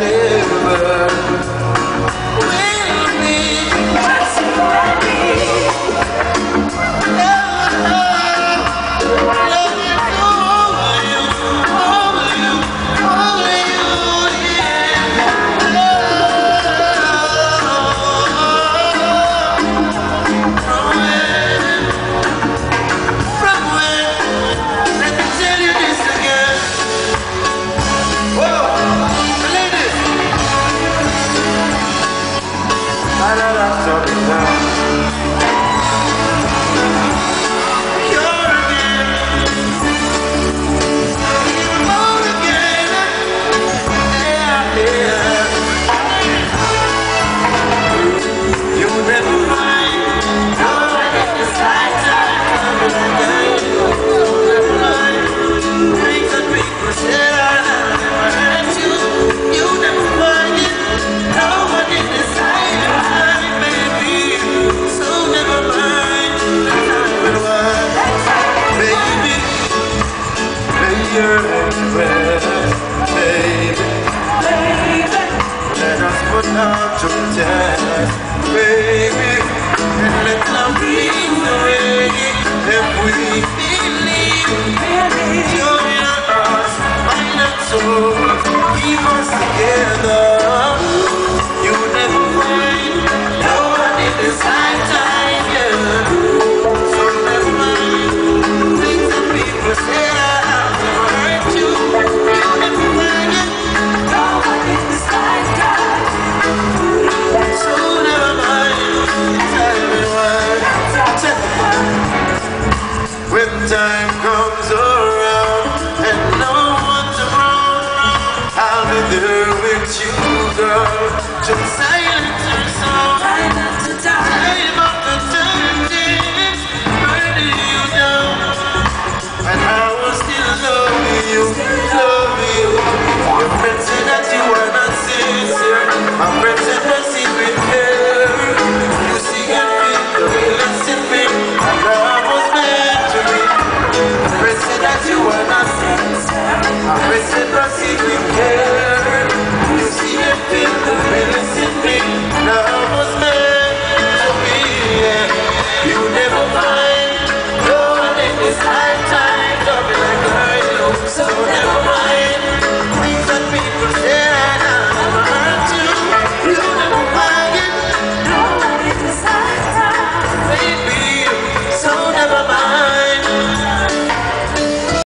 I